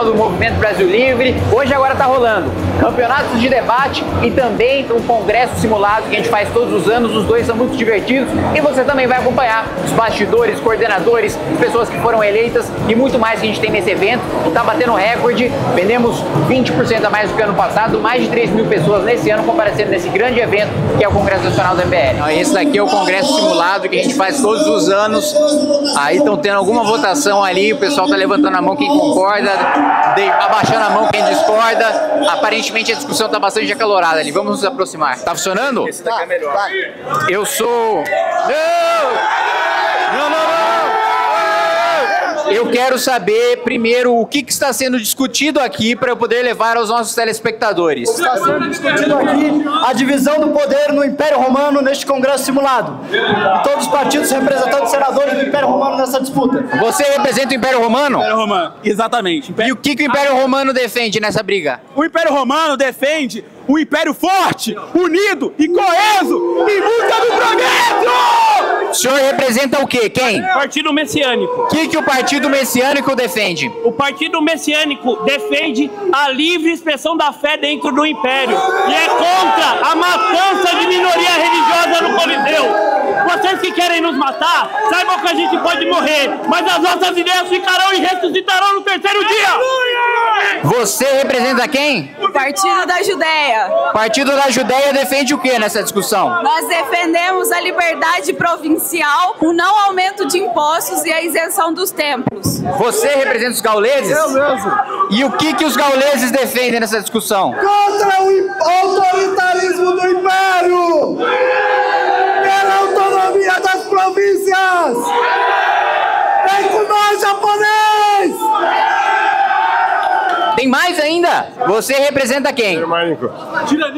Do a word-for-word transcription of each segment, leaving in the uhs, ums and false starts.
canal do Movimento Brasil Livre. Hoje agora tá rolando campeonatos de debate e também um congresso simulado que a gente faz todos os anos. Os dois são muito divertidos e você também vai acompanhar os bastidores, coordenadores, pessoas que foram eleitas e muito mais que a gente tem nesse evento. Tá batendo recorde, vendemos vinte por cento a mais do que ano passado, mais de três mil pessoas nesse ano comparecendo nesse grande evento que é o Congresso Nacional do M B L. Esse daqui é o Congresso Simulado que a gente faz todos os anos. Aí estão tendo alguma votação ali, o pessoal tá levantando a mão quem concorda, abaixando a mão quem discorda. Aparentemente a discussão tá bastante acalorada ali, vamos nos aproximar. Tá funcionando? Esse daqui é melhor. Eu sou... Não! Não, não, não! Eu quero saber, primeiro, o que, que está sendo discutido aqui para eu poder levar aos nossos telespectadores. O que está sendo discutido aqui a divisão do poder no Império Romano neste Congresso Simulado. E todos os partidos representando os senadores do Império Romano nessa disputa. Você representa o Império Romano? Império Romano, exatamente. E o que, que o Império Romano defende nessa briga? O Império Romano defende o Império forte, unido e coeso em busca do progresso! O senhor representa o quê? Quem? Partido Messiânico. O que, que o Partido Messiânico defende? O Partido Messiânico defende a livre expressão da fé dentro do Império e é contra a matança de minoria religiosa no Coliseu. Vocês que querem nos matar, saibam que a gente pode morrer, mas as nossas ideias ficarão e ressuscitarão no terceiro dia. Você representa quem? O Partido da Judéia. O Partido da Judéia defende o que nessa discussão? Nós defendemos a liberdade provincial, o não aumento de impostos e a isenção dos templos. Você representa os gauleses? Eu mesmo. E o que, que os gauleses defendem nessa discussão? Contra o autoritarismo do Império! Pela autonomia das províncias! Vem com nós, japonês! Tem mais ainda? Você representa quem? Germânico.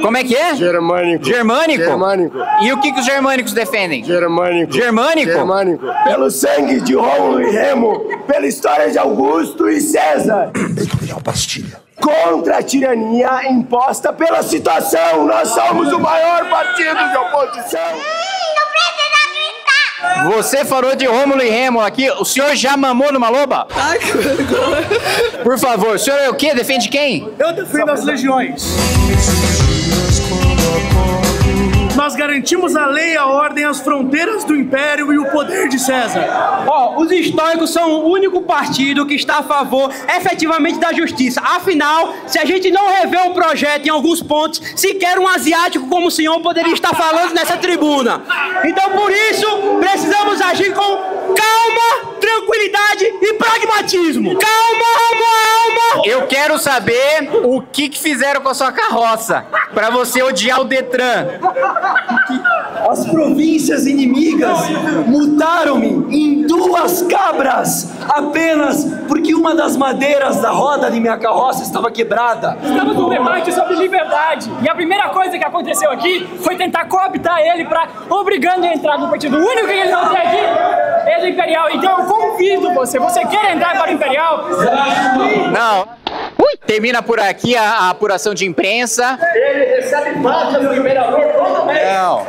Como é que é? Germânico. Germânico? Germânico. E o que, que os germânicos defendem? Germânico. Germânico? Germânico. Pelo sangue de Rômulo e Remo, pela história de Augusto e César. Eu tô pedindo uma pastilha. Contra a tirania imposta pela situação. Nós somos o maior partido de oposição. Você falou de Rômulo e Remo aqui. O senhor já mamou numa loba? Ai, que vergonha. Por favor, o senhor é o quê? Defende quem? Eu defendo as legiões. Nós garantimos a lei, a ordem, as fronteiras do Império e o poder de César. Ó, oh, os históricos são o único partido que está a favor efetivamente da justiça. Afinal, se a gente não rever o projeto em alguns pontos, sequer um asiático como o senhor poderia estar falando nessa tribuna. Então, por isso, precisamos agir com calma, tranquilidade e pragmatismo. Calma, calma, calma. Eu quero saber o que, que fizeram com a sua carroça para você odiar o Detran. As províncias inimigas mutaram-me em duas cabras apenas porque uma das madeiras da roda de minha carroça estava quebrada. Estamos num debate sobre liberdade e a primeira coisa que aconteceu aqui foi tentar cooptar ele para obrigando a entrar no partido. O único que ele não tem aqui é do Imperial. Então eu convido você, você quer entrar para o Imperial? Não. Ui. Termina por aqui a, a apuração de imprensa. Ele recebe pátria do imperador todo mês. Não.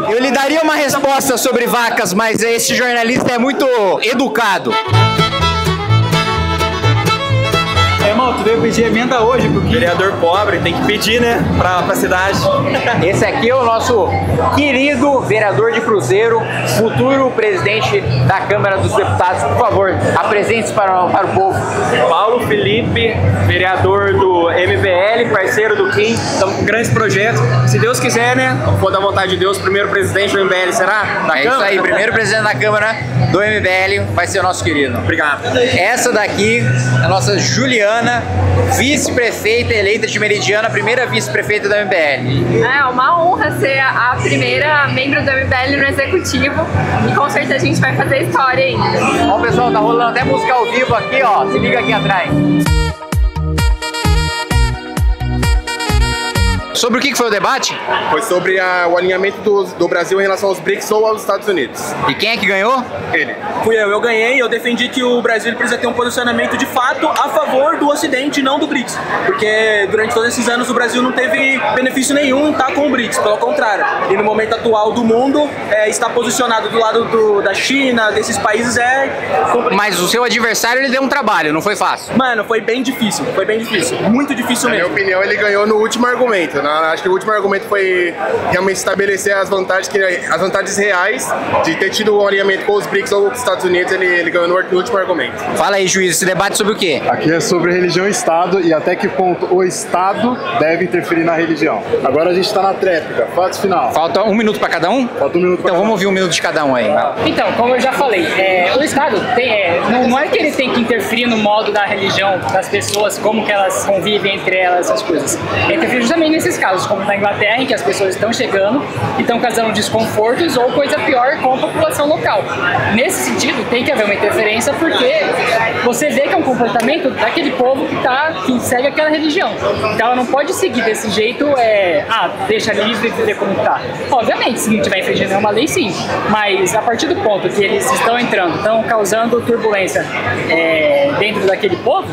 O... Eu lhe daria uma resposta sobre vacas, mas esse jornalista é muito educado. Irmão, tu veio pedir emenda hoje, porque vereador pobre tem que pedir, né, pra, pra cidade. Esse aqui é o nosso querido vereador de Cruzeiro, futuro presidente da Câmara dos Deputados. Por favor, apresente-se para, para o povo. Paulo Felipe, vereador do M B L, parceiro do Kim. Estamos com grandes projetos. Se Deus quiser, né, for da vontade de Deus, primeiro presidente do M B L, será? Da é Câmara? Isso aí, primeiro presidente da Câmara do M B L vai ser o nosso querido. Obrigado. Essa daqui, a nossa Juliana, vice-prefeita eleita de Meridiana, primeira vice-prefeita da M B L. É uma honra ser a primeira membro da M B L no executivo e com certeza a gente vai fazer história ainda. Ó, pessoal, tá rolando até música ao vivo aqui, ó, se liga aqui atrás. O Sobre o que foi o debate? Foi sobre a, o alinhamento do, do Brasil em relação aos BRICS ou aos Estados Unidos. E quem é que ganhou? Ele. Fui eu, eu ganhei. Eu defendi que o Brasil precisa ter um posicionamento de fato a favor do Ocidente e não do BRICS. Porque durante todos esses anos o Brasil não teve benefício nenhum em estar com o BRICS, pelo contrário. E no momento atual do mundo, é, estar posicionado do lado do, da China, desses países é... Mas o seu adversário, ele deu um trabalho, não foi fácil? Mano, foi bem difícil, foi bem difícil, muito difícil mesmo. Na minha opinião, ele ganhou no último argumento, né? Acho que o último argumento foi realmente estabelecer as vantagens, que, as vantagens reais de ter tido o alinhamento com os BRICS ou com os Estados Unidos, ele, ele ganhou no último argumento. Fala aí, juiz, esse debate sobre o quê? Aqui é sobre religião e Estado e até que ponto o Estado deve interferir na religião. Agora a gente está na tréplica, fato final. Falta um minuto para cada um? Falta um minuto então, pra vamos ouvir um minuto de cada um aí. Então, como eu já falei, é, o Estado tem, é, não, não é que ele tem que interferir no modo da religião das pessoas, como que elas convivem entre elas, essas coisas. Ele interfere também nesses casos, como na Inglaterra, em que as pessoas estão chegando e estão causando desconfortos ou coisa pior com a população local. Nesse sentido, tem que haver uma interferência porque você vê que é um comportamento daquele povo que, tá, que segue aquela religião. Então ela não pode seguir desse jeito, é, ah, deixa livre de ver como tá. Obviamente, se não tiver infringindo nenhuma lei, sim, mas a partir do ponto que eles estão entrando, estão causando turbulência é, dentro daquele povo,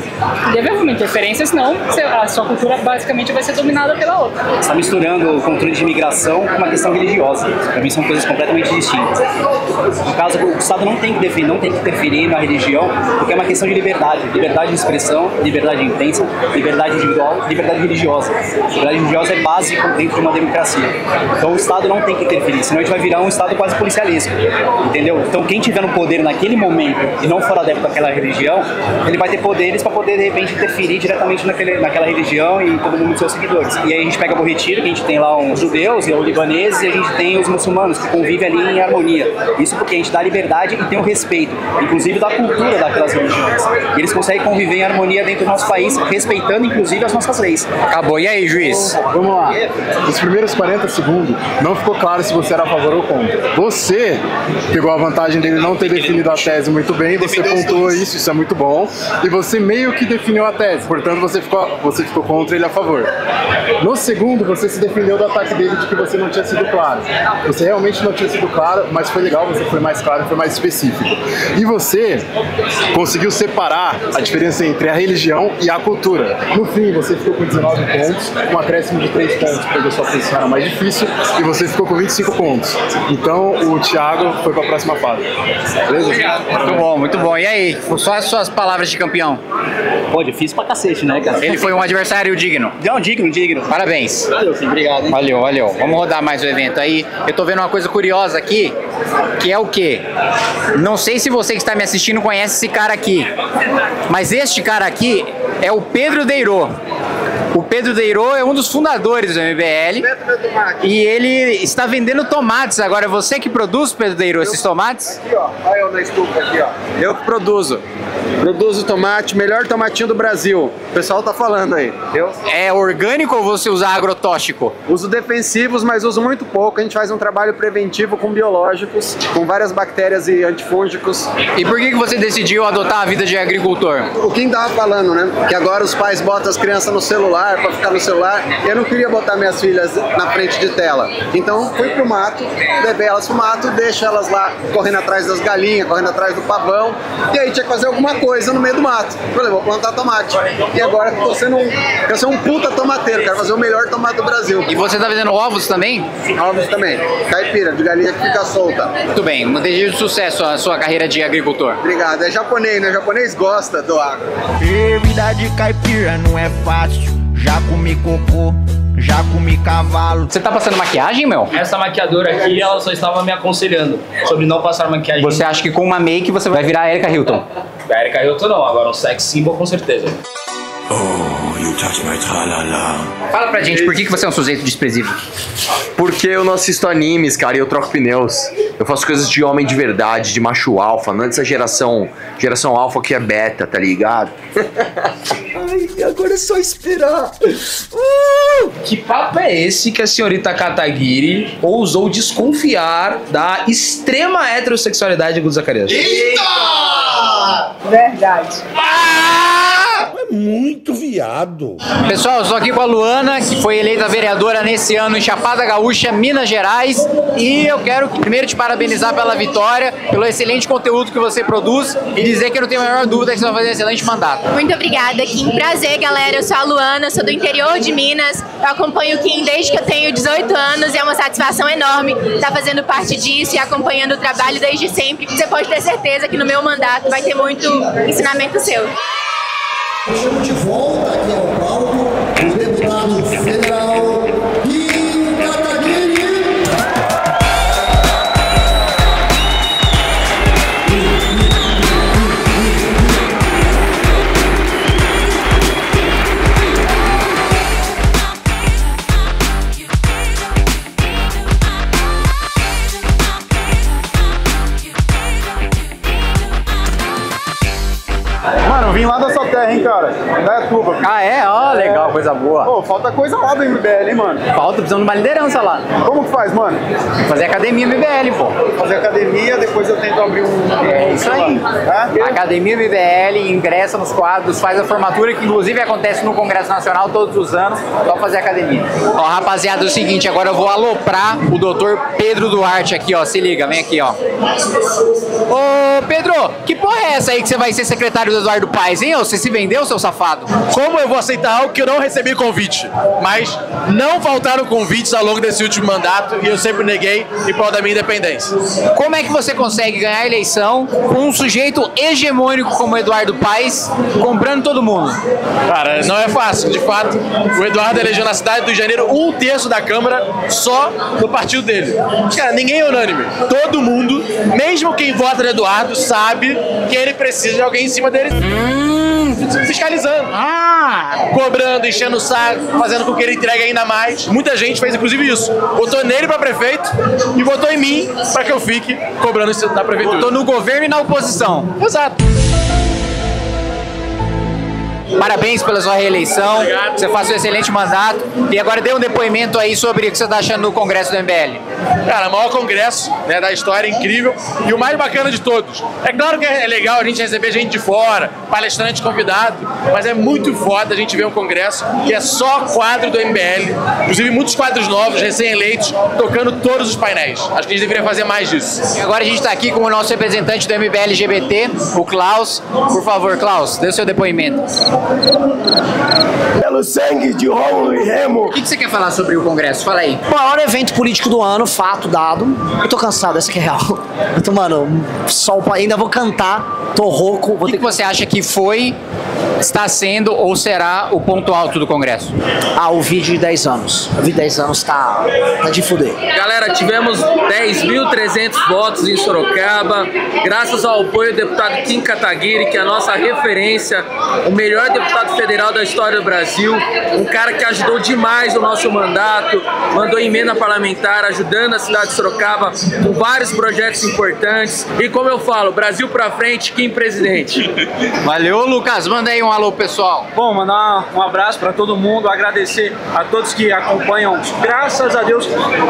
deve haver uma interferência, senão a sua cultura basicamente vai ser dominada pela outra. Você está misturando o controle de imigração com uma questão religiosa. Para mim são coisas completamente distintas. No caso, o Estado não tem que defender, não tem que interferir na religião, porque é uma questão de liberdade. Liberdade de expressão, liberdade de intenção, liberdade individual, liberdade religiosa. Liberdade religiosa é básico dentro de uma democracia. Então o Estado não tem que interferir, senão a gente vai virar um Estado quase policialesco. Entendeu? Então quem tiver no poder naquele momento e não for adepto daquela religião, ele vai ter poderes para poder de repente interferir diretamente naquele, naquela religião e todo mundo dos seus seguidores. E aí a gente pega o Retiro, que a gente tem lá os judeus e os libaneses, e a gente tem os muçulmanos que convivem ali em harmonia. Isso porque a gente dá liberdade e tem o respeito, inclusive da cultura daquelas religiões. E eles conseguem conviver em harmonia dentro do nosso país, respeitando inclusive as nossas leis. Acabou. E aí, juiz? Então, vamos lá. Nos primeiros quarenta segundos, não ficou claro se você era a favor ou contra. Você pegou a vantagem dele não ter definido a tese muito bem, você pontuou isso, isso é muito bom, e você meio que definiu a tese, portanto você ficou, você ficou contra ele a favor. No segundo, você se defendeu do ataque dele de que você não tinha sido claro. Você realmente não tinha sido claro, mas foi legal, você foi mais claro, foi mais específico. E você conseguiu separar a diferença entre a religião e a cultura. No fim, você ficou com dezenove pontos, um acréscimo de três pontos, porque a sua posição era mais difícil, e você ficou com vinte e cinco pontos. Então, o Thiago foi para a próxima fase. Beleza? Muito bom, muito bom. E aí, só as suas palavras de campeão? Pô, difícil pra cacete, né, cara? Ele foi um adversário digno. Não, digno, digno. Parabéns. Valeu, sim, obrigado. Hein? Valeu, valeu. Vamos rodar mais o evento aí. Eu tô vendo uma coisa curiosa aqui, que é o quê? Não sei se você que está me assistindo conhece esse cara aqui, mas este cara aqui é o Pedro Deirô. O Pedro Deirô é um dos fundadores do M B L e ele está vendendo tomates agora. É você que produz, Pedro Deirô, esses tomates? Aqui, ó. Olha eu na estufa aqui, ó. Eu que produzo. Produzo tomate, melhor tomatinho do Brasil. O pessoal tá falando aí. Eu... É orgânico ou você usa agrotóxico? Uso defensivos, mas uso muito pouco. A gente faz um trabalho preventivo com biológicos, com várias bactérias e antifúngicos. E por que que você decidiu adotar a vida de agricultor? O Kim tava falando, né? Que agora os pais botam as crianças no celular, para ficar no celular. Eu não queria botar minhas filhas na frente de tela, então fui pro mato, levei elas pro mato, deixo elas lá correndo atrás das galinhas, correndo atrás do pavão, e aí tinha que fazer alguma coisa no meio do mato. Falei, vou plantar tomate. E agora tô sendo um, eu sou um puta tomateiro, quero fazer o melhor tomate do Brasil. E você tá vendendo ovos também? Ovos também, caipira, de galinha que fica solta. Muito bem, um desejo de sucesso a sua carreira de agricultor. Obrigado, é japonês, né? O japonês gosta do agro. E vida de caipira não é fácil. Já comi cocô, já comi cavalo. Você tá passando maquiagem, meu? Essa maquiadora aqui, ela só estava me aconselhando sobre não passar maquiagem. Você acha que com uma make você vai virar a Erika Hilton? A Erika Hilton não, agora um sex symbol com certeza. Oh, you touch my tralala. Fala pra gente, por que que você é um sujeito desprezível? Porque eu não assisto animes, cara, e eu troco pneus. Eu faço coisas de homem de verdade, de macho alfa, não é dessa geração, geração alfa que é beta, tá ligado? Ai, agora é só esperar. Uh! Que papo é esse que a senhorita Kataguiri ousou desconfiar da extrema heterossexualidade de Guto Zacarias? Eita! Verdade. Ah! muito viado. Pessoal, estou aqui com a Luana, que foi eleita vereadora nesse ano em Chapada Gaúcha, Minas Gerais. E eu quero primeiro te parabenizar pela vitória, pelo excelente conteúdo que você produz e dizer que eu não tenho a menor dúvida que você vai fazer um excelente mandato. Muito obrigada, Kim. Prazer, galera. Eu sou a Luana, sou do interior de Minas. Eu acompanho o Kim desde que eu tenho dezoito anos e é uma satisfação enorme estar fazendo parte disso e acompanhando o trabalho desde sempre. Você pode ter certeza que no meu mandato vai ter muito ensinamento seu. Estamos de volta aqui ao palco, o deputado federal Kim Kataguiri. Vim lá da sua terra, hein, cara? Da Tuba. Ah, é? Ó, oh, legal, é. Coisa boa. Pô, falta coisa lá do M B L, hein, mano? Falta, precisando de uma liderança lá. Como que faz, mano? Fazer academia M B L, pô. Fazer academia, depois eu tento abrir um... É isso aí. É? Academia M B L, ingressa nos quadros, faz a formatura, que inclusive acontece no Congresso Nacional todos os anos, só fazer academia. Ó, rapaziada, é o seguinte, agora eu vou aloprar o doutor Pedro Duarte aqui, ó. Se liga, vem aqui, ó. Ô, Pedro, que porra é essa aí que você vai ser secretário do Eduardo Paes? Hein, você se vendeu, seu safado? Como eu vou aceitar algo que eu não recebi convite? Mas não faltaram convites ao longo desse último mandato e eu sempre neguei em prol da minha independência. Como é que você consegue ganhar a eleição com um sujeito hegemônico como Eduardo Paes, comprando todo mundo? Cara, não é fácil. De fato, o Eduardo elegeu na cidade do Rio de Janeiro um terço da Câmara só no partido dele. Cara, ninguém é unânime. Todo mundo, mesmo quem vota no Eduardo, sabe que ele precisa de alguém em cima dele. Fiscalizando, ah. cobrando, enchendo o saco, fazendo com que ele entregue ainda mais. Muita gente fez inclusive isso. Votou nele pra prefeito e votou em mim pra que eu fique cobrando isso na prefeitura. Votou no governo e na oposição. Exato. Parabéns pela sua reeleição. Obrigado. Você faz um excelente mandato. E agora dê um depoimento aí sobre o que você está achando no Congresso do M B L. Cara, o maior congresso, né, da história, incrível. E o mais bacana de todos. É claro que é legal a gente receber gente de fora, palestrante, convidado, mas é muito foda a gente ver um congresso que é só quadro do M B L. Inclusive muitos quadros novos, recém-eleitos, tocando todos os painéis. Acho que a gente deveria fazer mais disso. E agora a gente está aqui com o nosso representante do M B L L G B T, o Klaus. Por favor, Klaus, dê o seu depoimento. Pelo sangue de Rômulo e Remo. O que, que você quer falar sobre o Congresso? Fala aí. O maior evento político do ano, fato dado. Eu tô cansado, essa que é real. Eu tô, mano, sol, ainda vou cantar, tô rouco. O que, ter... que você acha que foi, está sendo ou será o ponto alto do Congresso? Ah, o vídeo de dez anos. O vídeo de dez anos tá, tá de fuder. Galera, tivemos dez mil e trezentos votos em Sorocaba, graças ao apoio do deputado Kim Kataguiri, que é a nossa referência, o melhor deputado federal da história do Brasil, um cara que ajudou demais o nosso mandato, mandou emenda parlamentar, ajudando a cidade de Sorocaba com vários projetos importantes. E como eu falo, Brasil pra frente, Kim presidente. Valeu, Lucas. Manda aí um alô, pessoal. Bom, mandar um abraço para todo mundo, agradecer a todos que acompanham. Graças a Deus,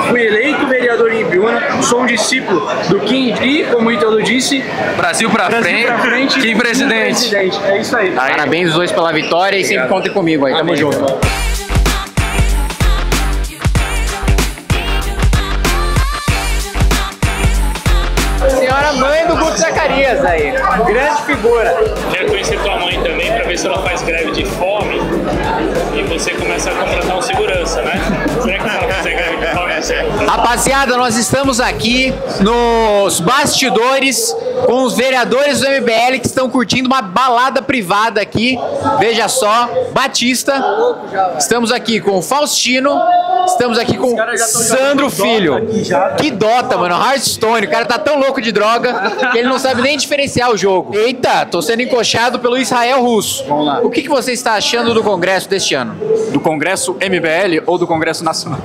fui eleito vereador em Ibiúna, sou um discípulo do Kim e, como o Italo disse, Brasil pra Brasil frente, pra frente Kim presidente. Kim presidente. É isso aí. aí. Parabéns os dois pela vitória. Obrigado. E sempre contem comigo aí. Amém. Tamo junto. Mãe do Guto Zacarias aí, grande figura. Quero conhecer tua mãe também pra ver se ela faz greve de fome e você começa a contratar um segurança, né? Será que ela fizer greve de fome? Rapaziada, nós estamos aqui nos bastidores com os vereadores do M B L que estão curtindo uma balada privada aqui. Veja só, Batista. Estamos aqui com o Faustino. Estamos aqui com o Sandro Filho. Que dota, mano. Hearthstone. O cara tá tão louco de droga que ele não sabe nem diferenciar o jogo. Eita, tô sendo encoxado pelo Israel Russo. O que, que você está achando do Congresso deste ano? Do Congresso M B L ou do Congresso Nacional?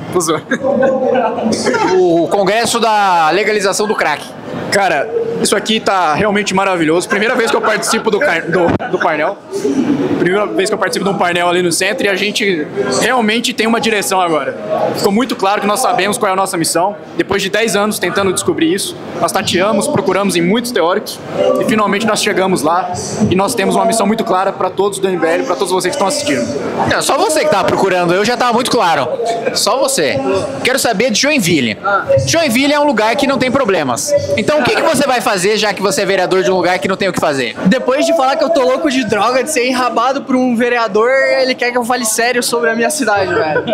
O Congresso da Legalização do Crack. Cara, Isso aqui tá realmente maravilhoso. Primeira vez que eu participo do, do, do painel. Primeira vez que eu participo de um painel ali no centro e a gente realmente tem uma direção agora. Ficou muito claro que nós sabemos qual é a nossa missão. Depois de dez anos tentando descobrir isso, nós tateamos, procuramos em muitos teóricos e finalmente nós chegamos lá e nós temos uma missão muito clara para todos do M B L, para todos vocês que estão assistindo. Não, só você que estava procurando, eu já estava muito claro. Só você. Quero saber de Joinville. Joinville é um lugar que não tem problemas. Então o que, que você vai fazer já que você é vereador de um lugar que não tem o que fazer? Depois de falar que eu tô louco de droga, de ser enrabado por um vereador, ele quer que eu fale sério sobre a minha cidade, velho.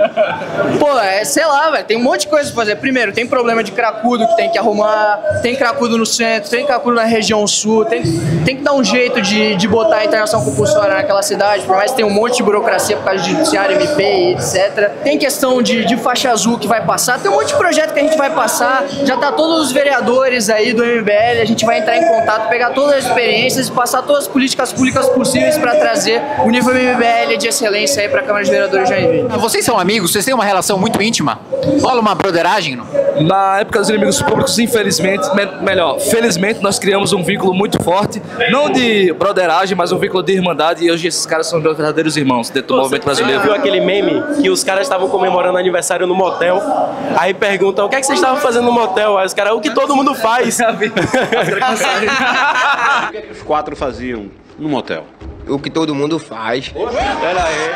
Pô, é, sei lá, velho, tem um monte de coisa pra fazer. Primeiro, tem problema de cracudo que tem que arrumar, tem cracudo no centro, tem cracudo na região sul, tem, tem que dar um jeito de, de botar a internação compulsória naquela cidade, por mais que tenha um monte de burocracia por causa de judiciário, M P e etcétera. Tem questão de, de faixa azul que vai passar, tem um monte de projeto que a gente vai passar, já tá todos os vereadores aí do M B L, a gente vai entrar em contato, pegar todas as experiências e passar todas as políticas públicas possíveis pra trazer o nível M B L de excelência aí pra Câmara de Vereadores de Joinville. Vocês são amigos? Vocês têm uma relação muito íntima? Rola uma broderagem? Não? Na época dos inimigos públicos, infelizmente, me melhor, felizmente nós criamos um vínculo muito forte, não de broderagem, mas um vínculo de irmandade e hoje esses caras são meus verdadeiros irmãos dentro do Pô, Movimento Brasileiro. Você viu aquele meme que os caras estavam comemorando aniversário no motel, aí perguntam, o que é que vocês estavam fazendo no motel? Aí os caras, o que todo mundo faz. O que é que os quatro faziam no motel? O que todo mundo faz. Pera aí.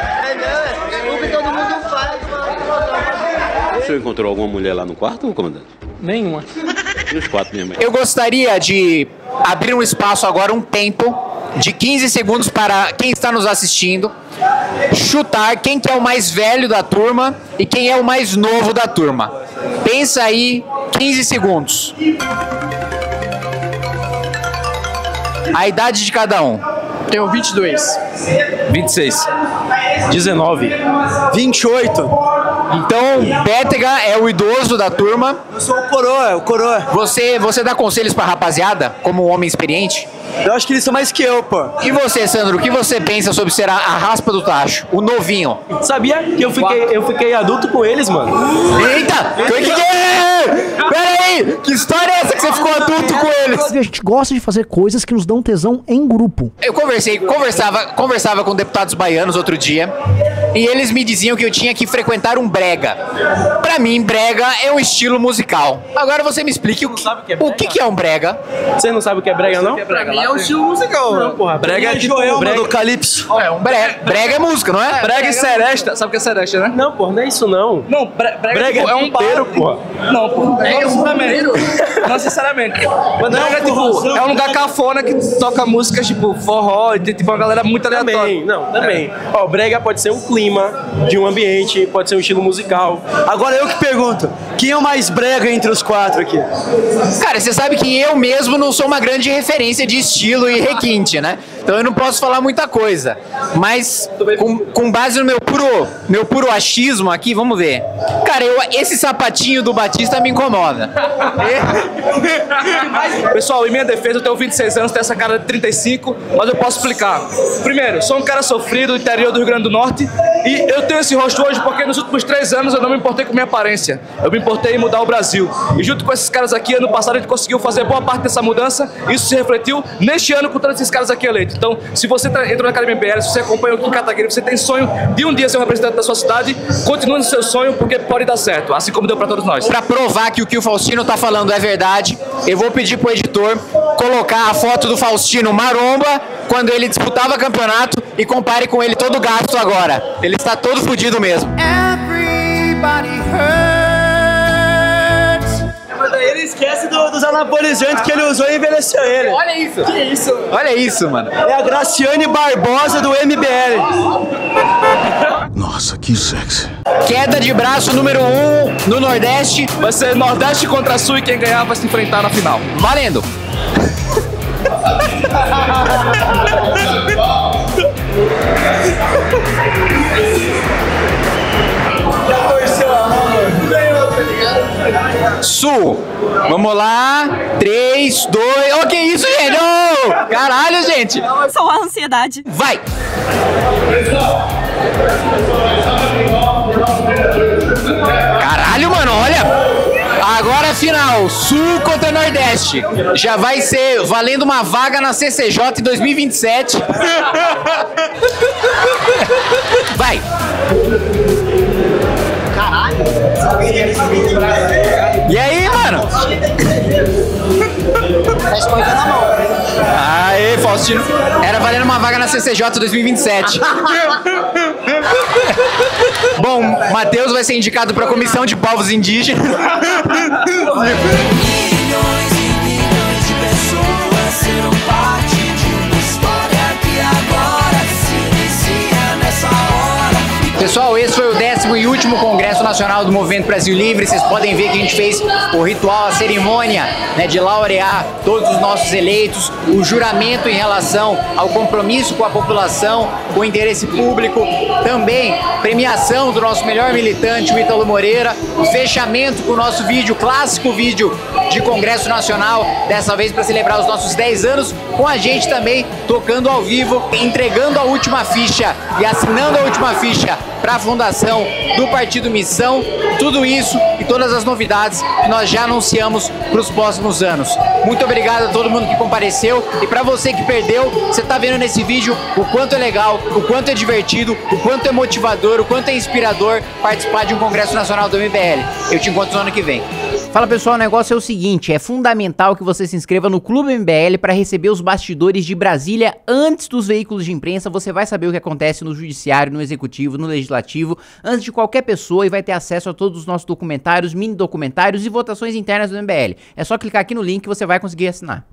O que todo mundo faz. O senhor encontrou alguma mulher lá no quarto, comandante? Nenhuma. E os quatro mesmo. Eu gostaria de abrir um espaço agora, um tempo de quinze segundos para quem está nos assistindo chutar quem que é o mais velho da turma e quem é o mais novo da turma. Pensa aí, quinze segundos. A idade de cada um. Tenho vinte e dois. vinte e seis. dezenove. vinte e oito. Então, Bétega é o idoso da turma. Eu sou o coroa, o coroa. Você, você dá conselhos pra rapaziada, como um homem experiente? Eu acho que eles são mais que eu, pô. E você, Sandro, o que você pensa sobre ser a, a raspa do tacho? O novinho. Sabia que eu fiquei, eu fiquei adulto com eles, mano. Eita! Que que é? Pera aí! Que história é essa que você ficou adulto com eles? A gente gosta de fazer coisas que nos dão tesão em grupo. Eu conversei, conversava, conversava com deputados baianos outro dia e eles me diziam que eu tinha que frequentar um brega. Pra mim, brega é um estilo musical. Agora você me explique o que, que é, o que que é um brega. Você não sabe o que é brega, não? Pra mim é um estilo musical. Não, porra. Brega é tipo Joelma do Calypso. É, um brega. Brega é música, não é? Brega e seresta. Sabe o que é seresta, né? Não, porra, não é isso, não. Não, brega, brega é um inteiro, porra. Não, porra. Brega é um inteiro. Não, sinceramente. Brega é tipo, é um lugar cafona que toca músicas tipo forró, tipo uma galera muito aleatória. Também, não, também. Ó, brega pode ser um clima de um ambiente, pode ser um estilo musical. Agora eu que pergunto, quem é o mais brega entre os quatro aqui? Cara, você sabe que eu mesmo não sou uma grande referência de estilo e requinte, né? Então eu não posso falar muita coisa. Mas com, com base no meu puro, meu puro achismo aqui, vamos ver. Cara, eu, esse sapatinho do Batista me incomoda. Pessoal, em minha defesa, eu tenho vinte e seis anos, tenho essa cara de trinta e cinco, mas eu posso explicar. Primeiro, sou um cara sofrido do interior do Rio Grande do Norte e eu tenho esse rosto hoje porque nos últimos três anos eu não me importei com minha aparência. Eu me importei em mudar o Brasil. E junto com esses caras aqui, ano passado a gente conseguiu fazer boa parte dessa mudança. Isso se refletiu neste ano com todos esses caras aqui eleitos. Então, se você entra na Academia M B L, se você acompanha o Kim Kataguiri, você tem sonho de um dia ser um representante da sua cidade, continue no seu sonho, porque pode dar certo, assim como deu pra todos nós. Pra provar que o que o Faustino tá falando é verdade, eu vou pedir pro editor colocar a foto do Faustino maromba, quando ele disputava campeonato, e compare com ele todo gasto agora. Ele está todo fudido mesmo. Everybody hurts. Mas daí ele esquece do, dos anabolizantes que ele usou e envelheceu ele. Olha isso. Que isso? Olha isso, mano. É a Graciane Barbosa do M B L. Nossa, que sexy. Queda de braço número um no Nordeste. Vai ser Nordeste contra Sul e quem ganhar vai se enfrentar na final. Valendo. Sul, vamos lá, três, dois, oh, que isso, gente, oh, caralho, gente. Só a ansiedade. Vai. Caralho, mano, olha, agora a final, Sul contra Nordeste. Já vai ser valendo uma vaga na C C J em dois mil e vinte e sete. Vai! Caralho! E aí, mano? Tá espanhando a mão. Aê, Faustino. Era valendo uma vaga na C C J dois mil e vinte e sete. Bom, Matheus vai ser indicado para a Comissão de Povos Indígenas. Milhões e milhões de pessoas serão parte de uma história que agora se inicia nessa hora. Pessoal, esse foi o décimo e último Congresso Nacional do Movimento Brasil Livre. Vocês podem ver que a gente fez o ritual, a cerimônia, né, de laurear todos os nossos eleitos, o juramento em relação ao compromisso com a população, com o interesse público, também premiação do nosso melhor militante, o Ítalo Moreira, o fechamento com o nosso vídeo, clássico vídeo de Congresso Nacional, dessa vez para celebrar os nossos dez anos, com a gente também tocando ao vivo, entregando a última ficha e assinando a última ficha para a fundação do Partido Missão, tudo isso e todas as novidades que nós já anunciamos para os próximos anos. Muito obrigado a todo mundo que compareceu e para você que perdeu, você está vendo nesse vídeo o quanto é legal, o quanto é divertido, o quanto é motivador, o quanto é inspirador participar de um Congresso Nacional do M B L. Eu te encontro no ano que vem. Fala pessoal, o negócio é o seguinte, é fundamental que você se inscreva no Clube M B L para receber os bastidores de Brasília antes dos veículos de imprensa, você vai saber o que acontece no judiciário, no executivo, no legislativo, antes de qualquer pessoa e vai ter acesso a todos os nossos documentários, mini documentários e votações internas do M B L. É só clicar aqui no link que você vai conseguir assinar.